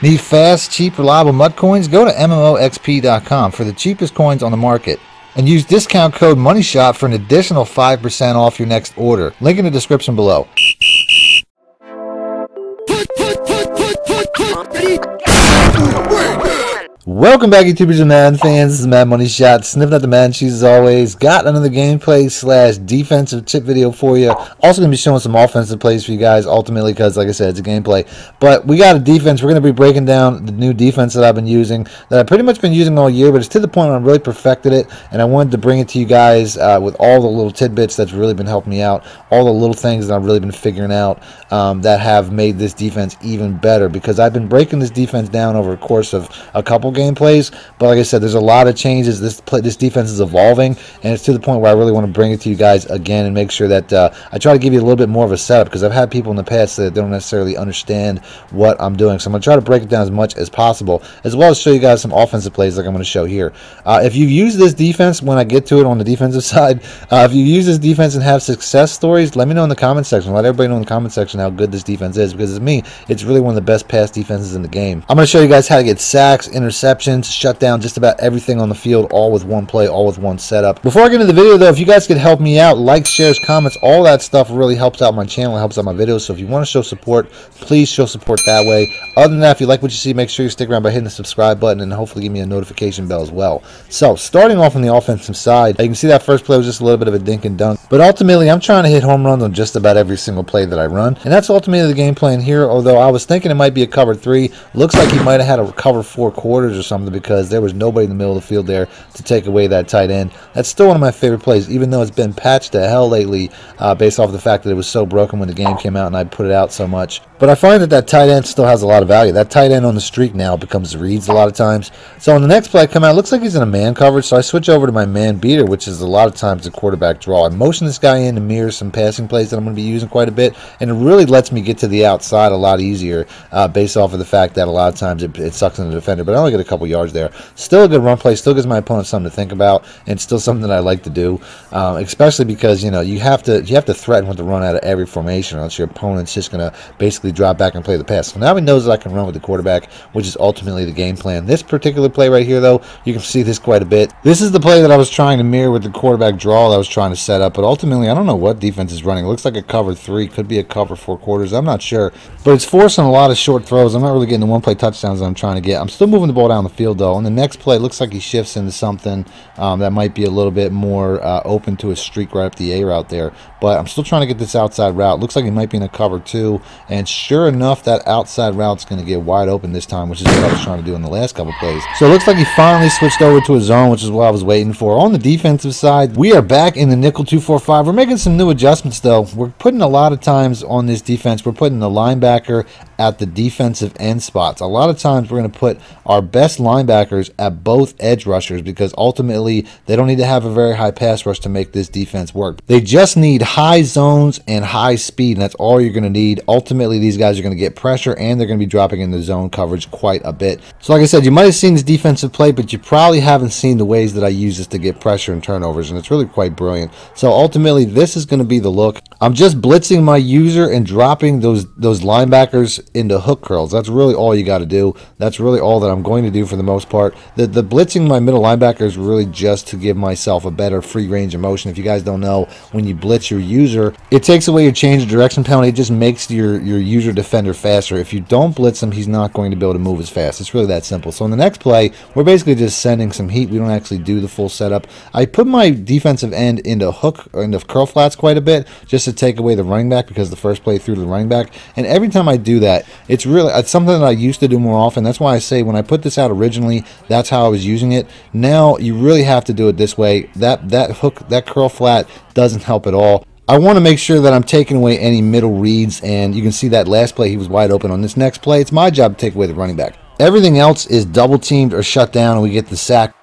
Need fast, cheap, reliable mud coins? Go to MMOEXP.com for the cheapest coins on the market. And use discount code MONEYSHOT for an additional 5% off your next order. Link in the description below. Welcome back, YouTubers and Madden fans. This is Madden Moneyshot, sniffing out the Madden cheese as always. Got another gameplay / defensive tip video for you. Also going to be showing some offensive plays for you guys, ultimately, because like I said, it's a gameplay. But we got a defense. We're going to be breaking down the new defense that I've been using, that I've pretty much been using all year, but it's to the point where I've really perfected it, and I wanted to bring it to you guys with all the little tidbits that's really been helping me out, all the little things that I've really been figuring out that have made this defense even better, because I've been breaking this defense down over a course of a couple gameplays, but like I said, there's a lot of changes. This defense is evolving, and it's to the point where I really want to bring it to you guys again and make sure that I try to give you a little bit more of a setup, because I've had people in the past that don't necessarily understand what I'm doing. So I'm going to try to break it down as much as possible, as well as show you guys some offensive plays like I'm going to show here. If you use this defense, when I get to it on the defensive side, if you use this defense and have success stories, let me know in the comment section. Let everybody know in the comment section how good this defense is, because to me, it's really one of the best pass defenses in the game. I'm going to show you guys how to get sacks, interceptions, shut down just about everything on the field, all with one play, all with one setup. Before I get into the video though, if you guys could help me out, likes, shares, comments, all that stuff really helps out my channel, helps out my videos. So if you want to show support, please show support that way. Other than that, if you like what you see, make sure you stick around by hitting the subscribe button and hopefully give me a notification bell as well. So starting off on the offensive side, you can see that first play was just a little bit of a dink and dunk, but ultimately I'm trying to hit home runs on just about every single play that I run, and that's ultimately the game plan here. Although I was thinking it might be a cover three, looks like he might have had a cover four quarters or something, because there was nobody in the middle of the field there to take away that tight end. That's still one of my favorite plays, even though it's been patched to hell lately based off the fact that it was so broken when the game came out and I put it out so much. But I find that that tight end still has a lot of value. That tight end on the streak now becomes reads a lot of times. So on the next play I come out, it looks like he's in a man coverage, so I switch over to my man beater, which is a lot of times a quarterback draw. I motion this guy in to mirror some passing plays that I'm going to be using quite a bit, and it really lets me get to the outside a lot easier based off of the fact that a lot of times it sucks in the defender, but I only get a couple yards there. Still a good run play, still gives my opponent something to think about, and still something that I like to do, especially because, you know, you have to threaten with the run out of every formation, or else your opponent's just going to basically drop back and play the pass. So now he knows that I can run with the quarterback, which is ultimately the game plan. This particular play right here though, you can see this quite a bit. This is the play that I was trying to mirror with the quarterback draw that I was trying to set up, but ultimately I don't know what defense is running. It looks like a cover three, could be a cover four quarters, I'm not sure, but it's forcing a lot of short throws. I'm not really getting the one play touchdowns that I'm trying to get. I'm still moving the ball down the field though. On the next play, it looks like he shifts into something that might be a little bit more open to a streak right up the A route there, but I'm still trying to get this outside route. Looks like he might be in a cover two, and sure enough, that outside route's going to get wide open this time, which is what I was trying to do in the last couple plays. So it looks like he finally switched over to a zone, which is what I was waiting for. On the defensive side, we are back in the nickel 2-4-5. We're making some new adjustments though. We're putting a lot of times on this defense, we're putting the linebacker at the defensive end spots. A lot of times we're going to put our best linebackers at both edge rushers, because ultimately they don't need to have a very high pass rush to make this defense work. They just need high zones and high speed, and that's all you're going to need. Ultimately these guys are going to get pressure, and they're going to be dropping in the zone coverage quite a bit. So like I said, you might have seen this defensive play, but you probably haven't seen the ways that I use this to get pressure and turnovers, and it's really quite brilliant. So ultimately this is going to be the look. I'm just blitzing my user and dropping those linebackers into hook curls. That's really all you got to do. That's really all that I'm going to do for the most part. The blitzing my middle linebacker is really just to give myself a better free range of motion. If you guys don't know, when you blitz your user, it takes away your change of direction penalty. It just makes your user defender faster. If you don't blitz him, he's not going to be able to move as fast. It's really that simple. So in the next play, we're basically just sending some heat. We don't actually do the full setup. I put my defensive end into hook or into curl flats quite a bit, just to take away the running back, because the first play threw to the running back. And every time I do that, it's something that I used to do more often. That's why I say when I put this out originally, that's how I was using it. Now you really have to do it this way. That hook, that curl flat doesn't help at all. I want to make sure that I'm taking away any middle reads, and you can see that last play he was wide open. On this next play, it's my job to take away the running back. Everything else is double teamed or shut down, and we get the sack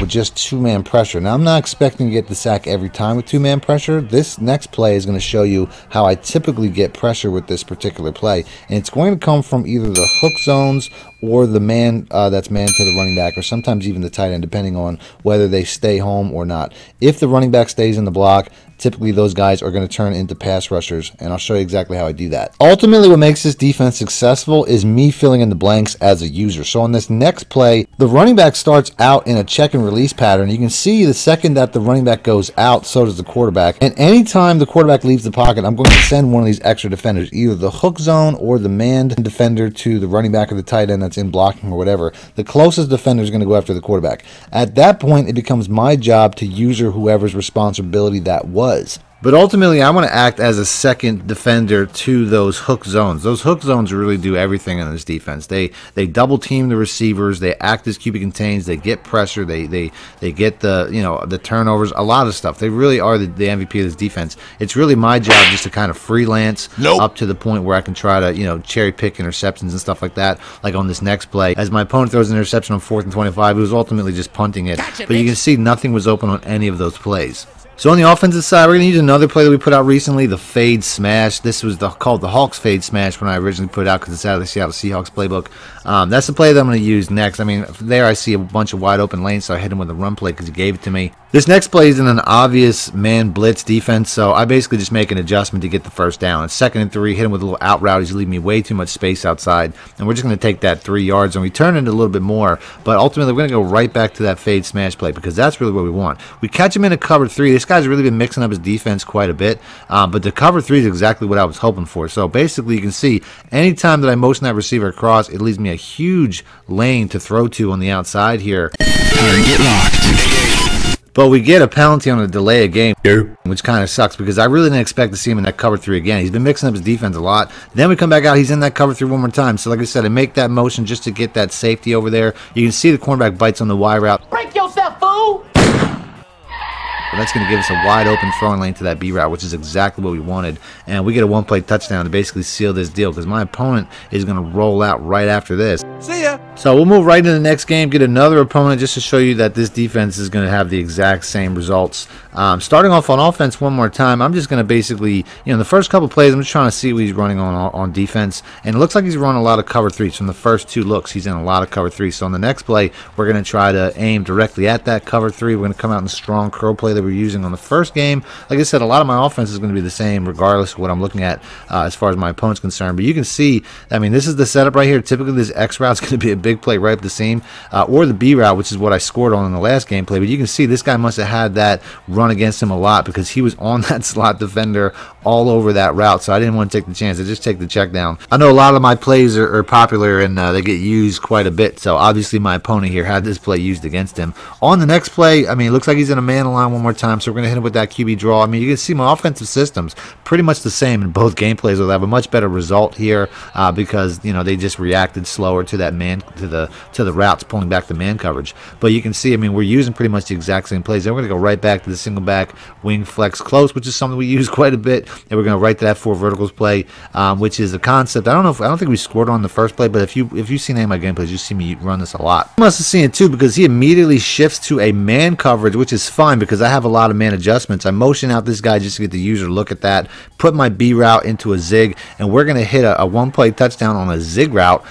with just two-man pressure. Now I'm not expecting to get the sack every time with two-man pressure. This next play is going to show you how I typically get pressure with this particular play, and it's going to come from either the hook zones or the man that's man to the running back, or sometimes even the tight end, depending on whether they stay home or not. If the running back stays in the block, typically those guys are going to turn into pass rushers, and I'll show you exactly how I do that. Ultimately, what makes this defense successful is me filling in the blanks as a user. So on this next play, the running back starts out in a check and release pattern. You can see the second that the running back goes out, so does the quarterback. And anytime the quarterback leaves the pocket, I'm going to send one of these extra defenders, either the hook zone or the manned defender to the running back or the tight end that's in blocking or whatever. The closest defender is going to go after the quarterback. At that point, it becomes my job to user whoever's responsibility that was. But ultimately, I want to act as a second defender to those hook zones. Those hook zones really do everything in this defense. They double team the receivers. They act as QB contains. They get pressure. They get the the turnovers. A lot of stuff. They really are the MVP of this defense. It's really my job just to kind of freelance up to the point where I can try to cherry pick interceptions and stuff like that. Like on this next play, as my opponent throws an interception on 4th and 25, it was ultimately just punting it. Gotcha, but you can see nothing was open on any of those plays. So on the offensive side, we're going to use another play that we put out recently, the Fade Smash. This was called the Hawks Fade Smash when I originally put it out because it's out of the Seattle Seahawks playbook. That's the play that I'm going to use next. I mean, there I see a bunch of wide open lanes, so I hit him with a run play because he gave it to me. This next play is in an obvious man blitz defense, so I basically just make an adjustment to get the first down. It's 2nd and 3, hit him with a little out route. He's leaving me way too much space outside, and we're just going to take that 3 yards and return it a little bit more. But ultimately, we're going to go right back to that Fade Smash play because that's really what we want. We catch him in a cover 3. This guy's really been mixing up his defense quite a bit, but the cover 3 is exactly what I was hoping for. So basically, you can see anytime that I motion that receiver across, it leaves me a huge lane to throw to on the outside here. Get locked. But we get a penalty on a delay of game, which kind of sucks because I really didn't expect to see him in that cover 3 again. He's been mixing up his defense a lot. Then we come back out, he's in that cover 3 one more time. So like I said, I make that motion just to get that safety over there. You can see the cornerback bites on the Y route. Break yourself, fool! That's going to give us a wide open throwing lane to that B route, which is exactly what we wanted. And we get a one-play touchdown to basically seal this deal because my opponent is going to roll out right after this. See ya! So we'll move right into the next game, get another opponent just to show you that this defense is going to have the exact same results. Starting off on offense one more time, I'm just going to basically, the first couple plays, I'm just trying to see what he's running on defense. And it looks like he's running a lot of cover 3s. From the first 2 looks, he's in a lot of cover 3. So on the next play, we're going to try to aim directly at that cover 3. We're going to come out in a strong curl play that we're using on the first game. Like I said, a lot of my offense is going to be the same regardless of what I'm looking at as far as my opponent's concerned. But you can see, I mean, this is the setup right here. Typically, this X route is going to be a big play right up the seam, or the B route, which is what I scored on in the last gameplay. But you can see this guy must have had that run against him a lot because he was on that slot defender all over that route. So I didn't want to take the chance. I just take the check down. I know a lot of my plays are popular and they get used quite a bit. So obviously my opponent here had this play used against him. On the next play, I mean, it looks like he's in a man line one more time, so we're going to hit him with that QB draw. I mean, you can see my offensive system's pretty much the same in both gameplays. We'll have a much better result here because they just reacted slower to that man to the routes pulling back the man coverage. But you can see, I mean, we're using pretty much the exact same plays. Then we're going to go right back to the single back wing flex close, which is something we use quite a bit, and we're going to right to that 4 verticals play, which is a concept. I don't think we scored on the first play, but if you've seen any of my gameplays, you see me run this a lot. You must have seen it too because he immediately shifts to a man coverage, which is fine because I have a lot of man adjustments. I motion out this guy just to get the user to look at that, put my B route into a zig, and we're going to hit a one-play touchdown on a zig route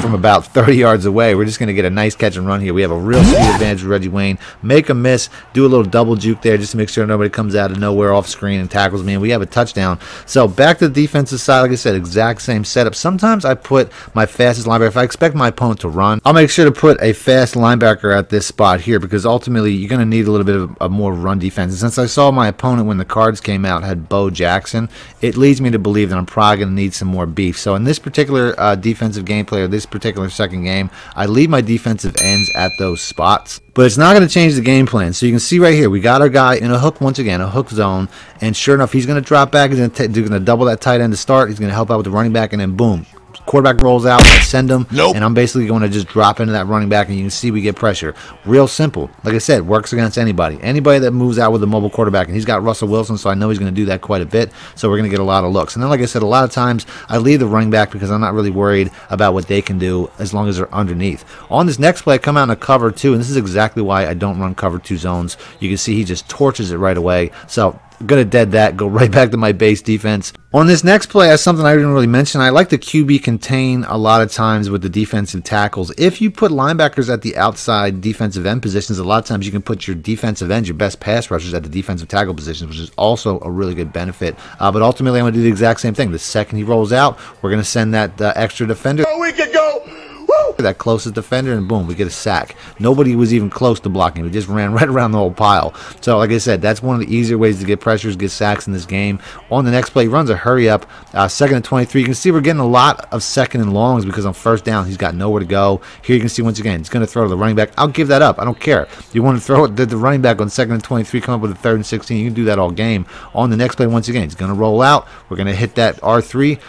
from about 30 yards away. We're just going to get a nice catch and run here. We have a real speed advantage with Reggie Wayne. Make a miss, do a little double juke there just to make sure nobody comes out of nowhere off screen and tackles me, and we have a touchdown. So back to the defensive side, like I said, exact same setup. Sometimes I put my fastest linebacker. If I expect my opponent to run, I'll make sure to put a fast linebacker at this spot here because ultimately you're going to need a little bit of a more run defense. And since I saw my opponent when the cards came out had Bo Jackson, it leads me to believe that I'm probably going to need some more beef. So in this particular defensive gameplay, or this particular second game, I leave my defensive ends at those spots. But it's not going to change the game plan. So you can see right here, we got our guy in a hook once again, a hook zone. And sure enough, he's going to drop back. He's going to double that tight end to start. He's going to help out with the running back. And then boom, quarterback rolls out. I send him. And I'm basically going to just drop into that running back. And you can see we get pressure. Real simple. Like I said, works against anybody. Anybody that moves out with a mobile quarterback. And he's got Russell Wilson, so I know he's going to do that quite a bit. So we're going to get a lot of looks. And then, like I said, a lot of times I leave the running back because I'm not really worried about what they can do as long as they're underneath. On this next play, I come out in a cover 2. And this is exactly why I don't run cover 2 zones. You can see he just torches it right away. So I'm going to dead that, go right back to my base defense. On this next play, as something I didn't really mention, I like the QB contain a lot of times with the defensive tackles. If you put linebackers at the outside defensive end positions, a lot of times you can put your defensive ends, your best pass rushers, at the defensive tackle positions, which is also a really good benefit. But ultimately, I'm going to do the exact same thing. The second he rolls out, we're going to send that extra defender. Oh, we could go! That closest defender, and boom, we get a sack. Nobody was even close to blocking. We just ran right around the whole pile. So like I said, that's one of the easier ways to get pressures, get sacks in this game. On the next play, he runs a hurry up, second and 23. You can see we're getting a lot of second and longs because on first down he's got nowhere to go. Here you can see once again he's going to throw to the running back. I'll give that up. I don't care. You want to throw it to the running back on second and 23, come up with a third and 16. You can do that all game. On the next play, once again he's going to roll out. We're going to hit that R3,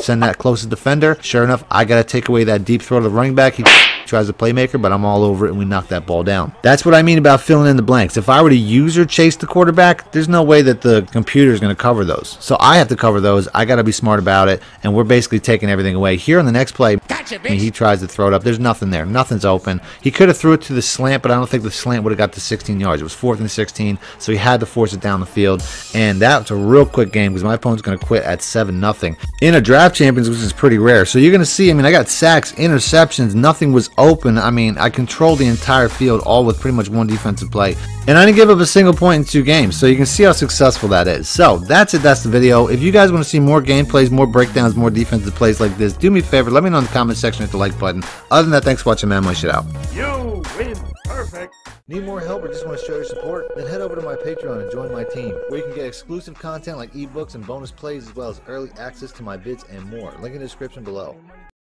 send that closest defender. Sure enough, I got to take away that deep throw to the running back. He tries a playmaker, but I'm all over it, and we knock that ball down. That's what I mean about filling in the blanks. If I were to use or chase the quarterback, there's no way that the computer is going to cover those. So I have to cover those. I got to be smart about it, and we're basically taking everything away. Here on the next play, gotcha, I mean, he tries to throw it up. There's nothing there. Nothing's open. He could have threw it to the slant, but I don't think the slant would have got to 16 yards. It was 4th and 16, so he had to force it down the field, and that's a real quick game because my opponent's going to quit at 7-0 in a draft champions, which is pretty rare. So you're going to see, I mean, I got sacks, interceptions, nothing was open. I mean, I controlled the entire field all with pretty much one defensive play, and I didn't give up a single point in 2 games. So you can see how successful that is. So that's it. That's the video. If you guys want to see more gameplays, more breakdowns, more defensive plays like this, do me a favor. Let me know in the comment section, hit the like button. Other than that, thanks for watching, man. My shit out. You win. Perfect. Need more help or just want to show your support? Then head over to my Patreon and join my team, where you can get exclusive content like ebooks and bonus plays, as well as early access to my vids and more. Link in the description below.